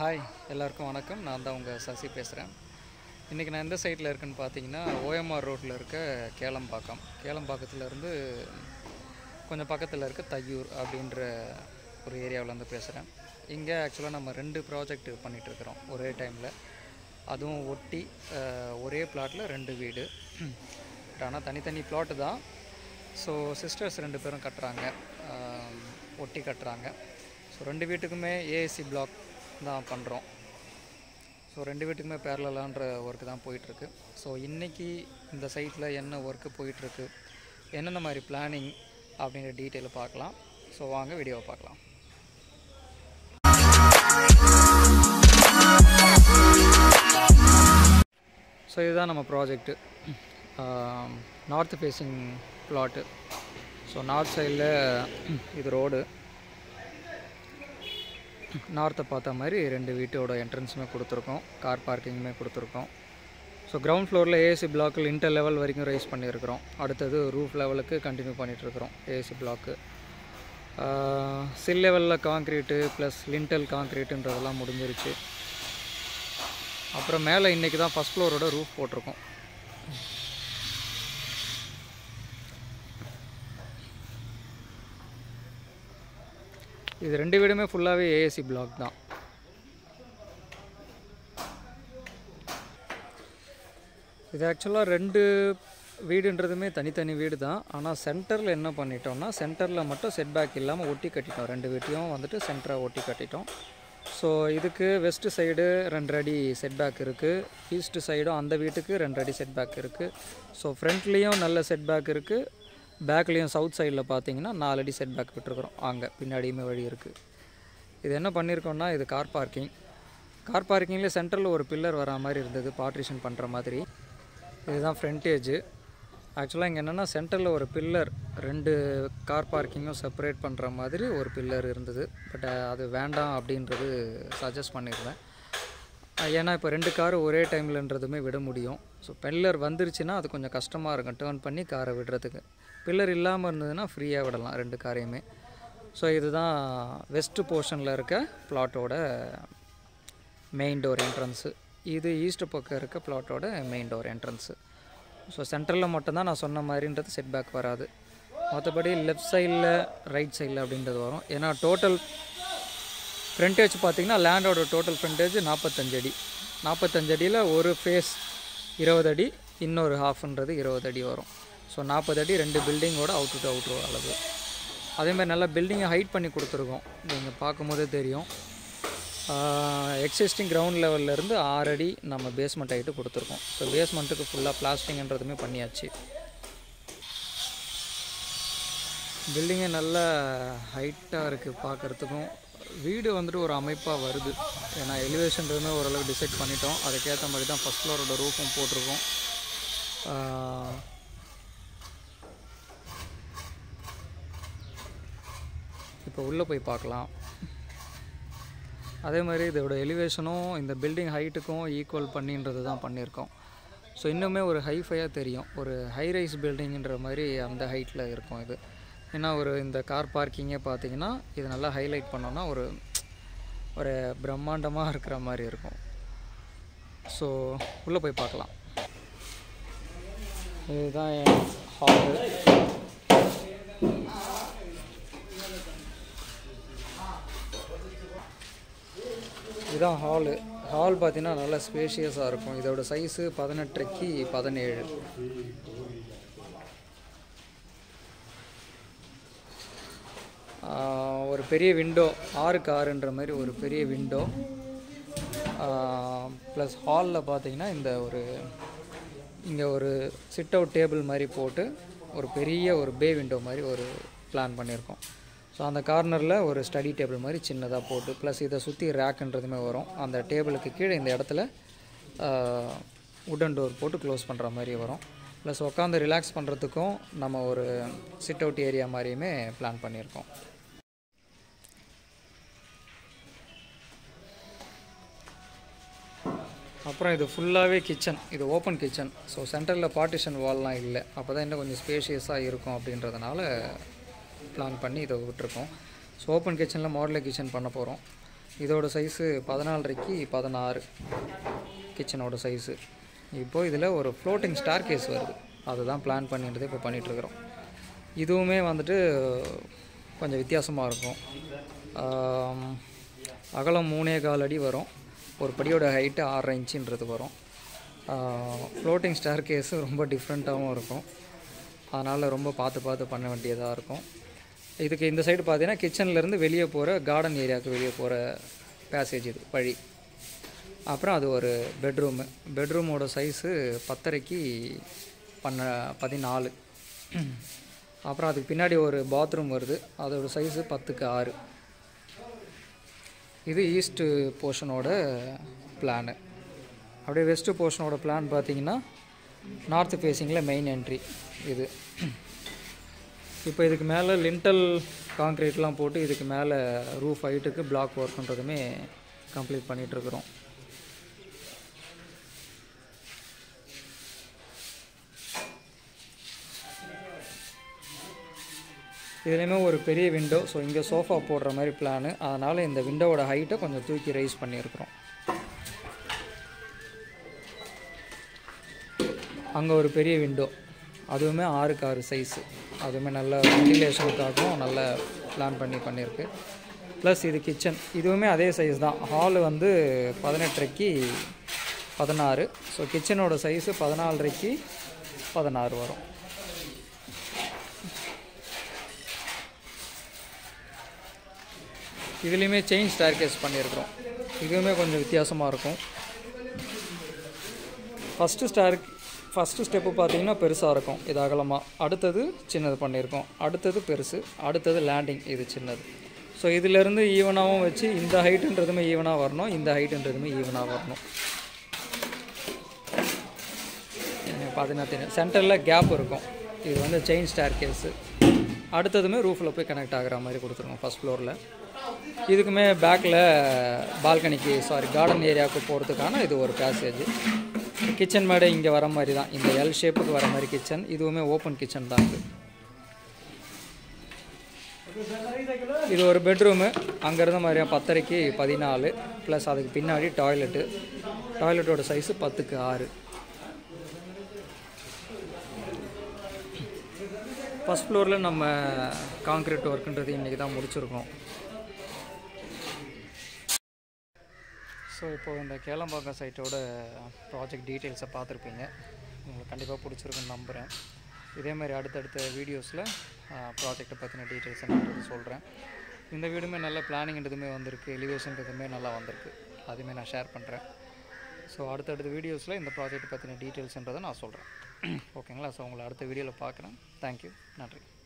Hi, எல்லாருக்கும் வணக்கம் நான் தான் உங்க சசி பேசுறேன். இன்னைக்கு நான் எந்த சைட்ல இருக்கேன்னு பாத்தீங்கன்னா OMR ரோட்ல இருக்க கேளம்பாக்கம். கேளம்பாக்கத்துல இருந்து கொஞ்சம் பக்கத்துல இருக்க தையூர் அப்படிங்கற ஒரு ஏரியாவுல இருந்து பேசுறேன். இங்க एक्चुअली நம்ம ரெண்டு ப்ராஜெக்ட் பண்ணிட்டு இருக்கோம் ஒரே டைம்ல. அதுவும் ஒட்டி ஒரே பிளாட்ல ரெண்டு வீடு. ஆனா தனித்தனி பிளாட் தான். சோ சிஸ்டர்ஸ் ரெண்டு பேரும் கட்டறாங்க. ஒட்டி கட்டறாங்க. சோ ரெண்டு வீட்டுக்குமே AAC block தான் பண்றோம். சோ ரெண்டு வீட்டுக்குமே parallel-ஆன work தான் போயிட்டு இருக்கு. சோ இன்னைக்கு இந்த சைட்ல என்ன work போயிட்டு இருக்கு? என்னென்ன மாதிரி planning அப்படிங்கற டீடைல பார்க்கலாம். சோ வாங்க வீடியோவை பார்க்கலாம். சோ இதுதான் நம்ம project. North facing flat. So north சைடுல இது ரோடு. நார்த் பார்த்த மாதிரி ரெண்டு வீட்டோட என்ட்ரன்ஸ்மே கொடுத்திருக்கோம் கார் பார்க்கிங்மே கொடுத்திருக்கோம் சோ கிரவுண்ட் ஃப்ளோர்ல AAC block-ல இன்டர் லெவல் வரைக்கும் ரைஸ் பண்ணி இருக்கோம் அடுத்து ரூஃப் லெவலுக்கு கண்டினியூ பண்ணிட்டு இருக்கோம் AAC block சில் லெவல்ல கான்கிரீட் ப்ளஸ் லிண்டல் கான்கிரீட்ன்றதெல்லாம் முடிஞ்சிருச்சு அப்புறம் மேலே இன்னைக்கு தான் ஃபர்ஸ்ட் ஃப்ளோரோட ரூஃப் போட்டுருக்கோம் இது ரெண்டு வீடுமே ஃபுல்லாவே AAC block தான். இது एक्चुअली ரெண்டு வீடுன்றதுமே தனித்தனி வீடு தான். ஆனா சென்டர்ல என்ன பண்ணிட்டோம்னா சென்டர்ல மட்டும் செட் பேக் இல்லாம ஒட்டி கட்டிட்டோம் ரெண்டு வீட்டையும் வந்துட்டு சென்டரா ஒட்டி கட்டிட்டோம். சோ இதுக்கு வெஸ்ட் சைடு 2 அடி செட் பேக் இருக்கு. ஈஸ்ட் சைடும் அந்த வீட்டுக்கு 2 அடி செட் பேக் இருக்கு. சோ ஃப்ரண்ட்லயும் நல்ல செட் பேக் இருக்கு. பேக்லயும் சவுத் சைடுல பாத்தீங்கன்னா 4 அடி செட் பேக் விட்டுறோம் ஆங்க பின்னாடியுமே வழி இருக்கு இது என்ன பண்ணிருக்கோம்னா இது கார் பார்க்கிங்ல சென்டர்ல ஒரு பில்லர் வர மாதிரி இருந்தது பார்ட்டிஷன் பண்ற மாதிரி இதுதான் ஃப்ரண்டேஜ் एक्चुअली இங்க என்னன்னா சென்டர்ல ஒரு பில்லர் ரெண்டு கார் பார்க்கிங்கும் செப்பரேட் பண்ற மாதிரி ஒரு பில்லர் இருந்தது பட் அது வேண்டாம் அப்படின்றது சஜஸ்ட் பண்ணிருந்தேன் ஏனா இப்ப ரெண்டு கார் ஒரே டைம்லன்றதுமே விட முடியும் சோ பில்லர் வந்திருச்சுனா அது கொஞ்சம் கஷ்டமா இருக்கும் டர்ன் பண்ணி காரை விடுறதுக்கு பில்லர் இல்லாம இருந்ததுனா ஃப்ரீயா விடலாம் ரெண்டு காரையுமே சோ இதுதான் வெஸ்ட் போர்ஷன்ல இருக்க பிளாட்டோட மெயின் டோர் என்ட்ரன்ஸ் இது ஈஸ்ட் பக்கம் இருக்க பிளாட்டோட மெயின் டோர் என்ட்ரன்ஸ் சோ சென்டர்ல மட்டும் தான் நான் சொன்ன மாதிரின்றது செட் பேக் வராது மத்தபடி லெஃப்ட் சைடுல ரைட் சைடுல அப்படின்றது வரும் ஏனா டோட்டல் ஃப்ரண்டேஜ் பாத்தீங்கன்னா லேண்டோட டோட்டல் ஃப்ரண்டேஜ் 45 அடி 45 அடியில ஒரு ஃபேஸ் 20 அடி இன்னொரு ஹாஃப்ன்றது 20 அடி வரும் சோ 40 அடி ரெண்டு பில்டிங்கோட அவுட் டு அவுட் அளவு அதே மாதிரி நல்ல பில்டிங்கை ஹைட் பண்ணி கொடுத்திருக்கோம் நீங்க பாக்கும்போதே தெரியும் எக்ஸிஸ்டிங் கிரவுண்ட் லெவல்ல இருந்து 6 அடி நம்ம பேஸ்மென்ட் ஹைட் கொடுத்திருக்கோம் சோ பேஸ்மென்ட்க்கு ஃபுல்லா பிளாஸ்டிங்ன்றதுமே பண்ணியாச்சு பில்டிங் நல்ல ஹைட்டா இருக்கு பார்க்கிறதுக்கும் வீடு வந்துட்டு ஒரு அமைப்பா வருது ஏனா எலிவேஷன் ரூமே ஓரளவு டிசைட் பண்ணிட்டோம் அதுக்கு ஏத்த மாதிரி தான் ஃபர்ஸ்ட் ஃப்ளோரோட ரூஃபும் போட்டுருக்கோம் இப்போ உள்ள போய் பார்க்கலாம் அதே மாதிரி இதோட எலிவேஷனும் இந்த பில்டிங் ஹைட்டுக்கும் ஈக்குவல் பண்ணின்றது தான் பண்ணிருக்கோம் சோ இன்னுமே ஒரு ஹைஃபையா தெரியும் ஒரு ஹை ரைஸ் பில்டிங்ன்ற மாதிரி அந்த ஹைட்ல இருக்கும் இது ஏனா ஒரு இந்த கார் பார்க்கிங்கே பாத்தீங்கன்னா இது நல்லா ஹைலைட் பண்ணோம்னா ஒரு பிரம்மாண்டமா இருக்கிற மாதிரி இருக்கும் சோ உள்ள போய் பார்க்கலாம் இதுதான் ஹால் இதுதான் ஹால் பாத்தீங்கன்னா நல்லா ஸ்பேஷியஸா இருக்கும் இதோட சைஸ் 18x17 ஒரு பெரிய விண்டோ 6x6ன்ற மாதிரி ஒரு பெரிய விண்டோ ப்ளஸ் ஹால்ல பாத்தீங்கன்னா இந்த ஒரு இங்க ஒரு சிட் அவுட் டேபிள் மாதிரி போட்டு ஒரு பெரிய ஒரு பே விண்டோ மாதிரி ஒரு பிளான் பண்ணிருக்கோம் சோ அந்த கார்னர்ல ஒரு ஸ்டடி டேபிள் மாதிரி சின்னதா போட்டு ப்ளஸ் இத சுத்தி ரேக்ன்றதுமே வரும் அந்த டேபிளுக்கு கீழ இந்த இடத்துல வுடன் டோர் போட்டு க்ளோஸ் பண்ற மாதிரி வரும் ப்ளஸ் உட்காந்து ரிலாக்ஸ் பண்ணுறதுக்கும் நம்ம ஒரு சிட் அவுட் ஏரியா மாதிரியுமே பிளான் பண்ணியிருக்கோம் அப்புறம் இது ஃபுல்லாகவே கிச்சன் இது ஓப்பன் கிச்சன் ஸோ சென்டரில் பார்ட்டிஷன் வால்லாம் இல்லை அப்போ தான் இன்னும் கொஞ்சம் ஸ்பேஷியஸாக இருக்கும் அப்படின்றதுனால பிளான் பண்ணி இதை விட்டுருக்கோம் ஸோ ஓப்பன் கிச்சனில் மாடல் கிச்சன் பண்ண போகிறோம் இதோட சைஸ் 14x16 கிச்சனோட சைஸ் இப்போ இதிலே ஒரு floating staircase வருது அதுதான் பிளான் பண்ணிட்டு இப்போ பண்ணிட்டு இருக்கோம் இதுவுமே வந்துட்டு கொஞ்சம் வித்தியாசமா இருக்கும் அகலம் 3.4 அடி வரும் ஒரு படியோட ஹைட் 6 இன்ச்ன்றது வரும் floating staircase ரொம்ப டிஃபரண்டாவும் இருக்கும் அதனால ரொம்ப பார்த்து பண்ண வேண்டியதா இருக்கும் இதுக்கு இந்த சைடு பாத்தீனா கிச்சன்ல இருந்து வெளிய போற கார்டன் ஏரியாக்கு வெளிய போற பேசேஜ் இது பழி அப்புறம் அது ஒரு பெட்ரூம் பெட்ரூமோட சைஸ் 10.5க்கு 14 அப்புறம் அதுக்கு பின்னாடி ஒரு பாத்ரூம் வருது அதோட சைஸ் 10x6 இது ஈஸ்ட் போர்ஷனோட பிளான் அப்படியே வெஸ்ட் போர்ஷனோட பிளான் பாத்தீங்கன்னா north facingல மெயின் என்ட்ரி இது இப்போ இதுக்கு மேல லிண்டல் கான்கிரீட்லாம் போட்டு இதுக்கு மேல ரூஃப் ஹைட்க்கு block work பண்றதுமே கம்ப்ளீட் பண்ணிட்டு இருக்கோம் இதுலமே ஒரு பெரிய விண்டோ சோ இங்க sofa போடுற மாதிரி பிளான் அதனால இந்த விண்டோவோட ஹைட் கொஞ்சம் தூக்கி ரைஸ் பண்ணி இருக்கோம் அங்க ஒரு பெரிய விண்டோ அதுவுமே 6x6 சைஸ் அதுவுமே நல்ல வென்டிலேஷனுக்காக நல்ல பிளான் பண்ணிருக்கு பிளஸ் இது கிச்சன் இதுவுமே அதே சைஸ் தான் ஹால் வந்து 18x16 சோ கிச்சனோட சைஸ் 14x16 வரும் இதுலயே change staircase பண்ணிருக்கோம் இதுவுமே கொஞ்சம் வித்தியாசமா இருக்கும் ஃபர்ஸ்ட் ஸ்டெப் பாத்தீங்கன்னா பெருசா இருக்கும் இது அகலமா அடுத்து சின்னது பண்ணிருக்கோம் அடுத்து பெருசு அடுத்து லேண்டிங் இது சின்னது சோ இதில இருந்து ஈவனாவும் வெச்சு இந்த ஹைட்ன்றதுமே ஈவனா வரணும் இந்த ஹைட்ன்றதுமே ஈவனா வரணும் என்ன பாத்தீங்கன்னா சென்டர்ல கேப் இருக்கும் இது வந்து செயின் ஸ்டேர்கேஸ் அடுத்துதுமே ரூஃப்ல போய் கனெக்ட் ஆகற மாதிரி கொடுத்துறோம் ஃபர்ஸ்ட் ஃப்ளோர்ல இதுக்குமே பேக்ல பால்கனிக்கு சாரி garden ஏரியாக்கு போறதுக்கான இது ஒரு passage Kitchen made inge vara mari da inda L shape ku vara mari kitchen iduvume open kitchen da idu or bedroom anga irundha mariya 10x14 plus adukku pinnadi toilet oda size 10x6 first floor la nama concrete work endradhu innikku da mudichirukom So, இப்போ இந்த கேளம்பாக்கம் சைட்டோட project details பாத்துர்ப்பீங்க. உங்களுக்கு கண்டிப்பா பிடிச்சிருக்கும் நம்புறேன். இதே மாதிரி அடுத்தடுத்த வீடியோஸ்ல ப்ராஜெக்ட் பத்தின டீடைல்ஸ் நான் சொல்றேன். இந்த வீடியோமே நல்ல பிளானிங்ன்றதுமே வந்திருக்கு, எலிவேஷன்றதுமே நல்லா வந்திருக்கு. அதுமே நான் ஷேர் பண்றேன். சோ அடுத்தடுத்த வீடியோஸ்ல இந்த ப்ராஜெக்ட் பத்தின டீடைல்ஸ்ன்றத நான் சொல்றேன். ஓகேங்களா? சோ உங்களை அடுத்த வீடியோல பார்க்கறேன். Thank you. நன்றி.